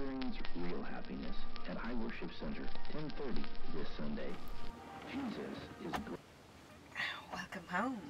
Experience real happiness at iWorship Center, 10:30 this Sunday. Jesus is good. Welcome home.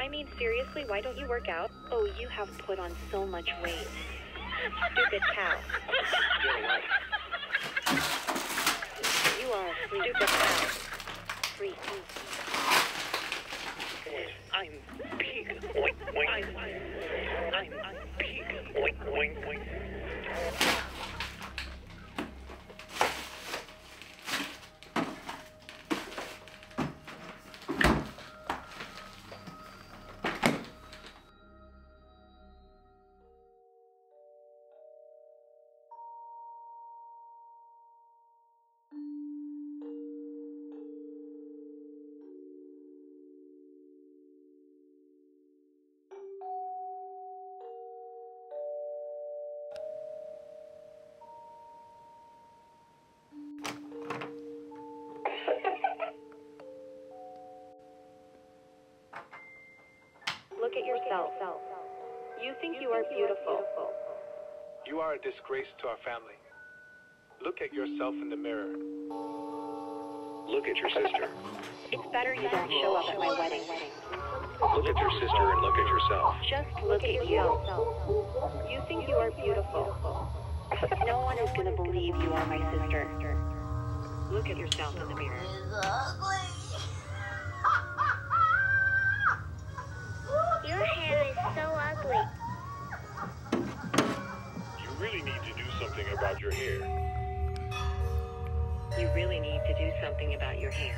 I mean, seriously, why don't you work out? Oh, you have put on so much weight. Stupid cow. You are a stupid cow. Freak. I'm big. Oink, oink. I'm big. Oink, oink, oink. Look at yourself. You think you are beautiful. You are a disgrace to our family. Look at yourself in the mirror. Look at your sister. It's better you don't show up at my wedding. Look at your sister and look at yourself. Just look at you. You think you are beautiful. No one is going to believe you are my sister. Look at yourself in the mirror. Your hair is so ugly. You really need to do something about your hair. You really need to do something about your hair.